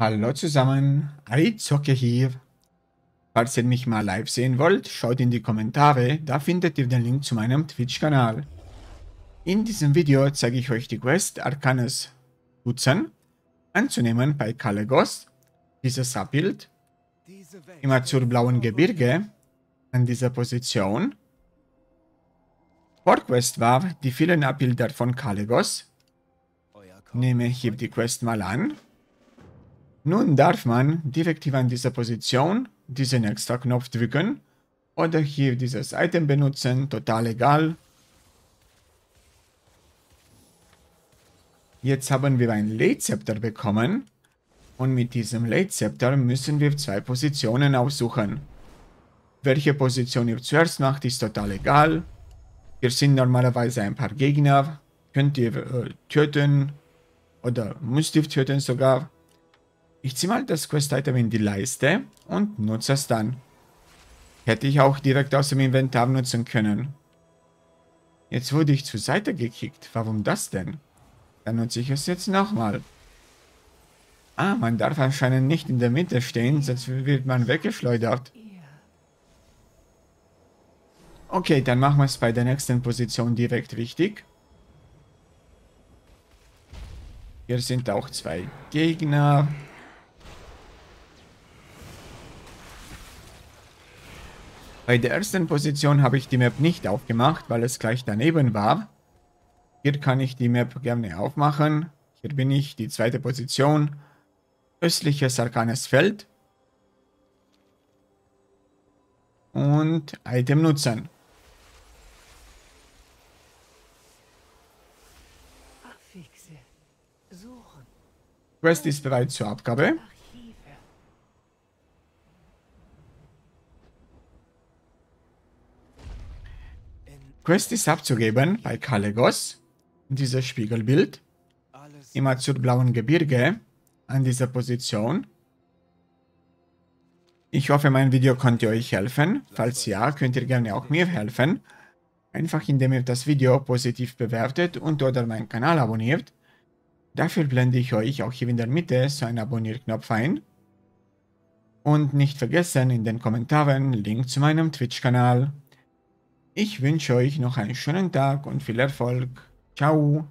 Hallo zusammen, iZocke hier. Falls ihr mich mal live sehen wollt, schaut in die Kommentare, da findet ihr den Link zu meinem Twitch-Kanal. In diesem Video zeige ich euch die Quest Arkanes Stutzen anzunehmen bei Kalegos, dieses Abbild, im azurblauen Gebirge, an dieser Position. Vorquest war die vielen Abbilder von Kalegos. Nehme hier die Quest mal an. Nun darf man direkt hier an dieser Position diesen extra Knopf drücken oder hier dieses Item benutzen, total egal. Jetzt haben wir ein Late-Zepter bekommen und mit diesem Late-Zepter müssen wir zwei Positionen aussuchen. Welche Position ihr zuerst macht, ist total egal. Hier sind normalerweise ein paar Gegner, könnt ihr töten oder müsst ihr töten sogar. Ich ziehe mal das Quest-Item in die Leiste und nutze es dann. Hätte ich auch direkt aus dem Inventar nutzen können. Jetzt wurde ich zur Seite gekickt. Warum das denn? Dann nutze ich es jetzt nochmal. Ah, man darf anscheinend nicht in der Mitte stehen, sonst wird man weggeschleudert. Okay, dann machen wir es bei der nächsten Position direkt richtig. Hier sind auch zwei Gegner. Bei der ersten Position habe ich die Map nicht aufgemacht, weil es gleich daneben war. Hier kann ich die Map gerne aufmachen. Hier bin ich, die zweite Position. Östliches Arkanes Feld. Und Item nutzen. Quest ist bereit zur Abgabe. Quest ist abzugeben bei Kalegos, dieses Spiegelbild, im azurblauen Gebirge, an dieser Position. Ich hoffe, mein Video konnte euch helfen. Falls ja, könnt ihr gerne auch mir helfen. Einfach indem ihr das Video positiv bewertet und oder meinen Kanal abonniert. Dafür blende ich euch auch hier in der Mitte so einen Abonnierknopf ein. Und nicht vergessen, in den Kommentaren Link zu meinem Twitch-Kanal. Ich wünsche euch noch einen schönen Tag und viel Erfolg. Ciao!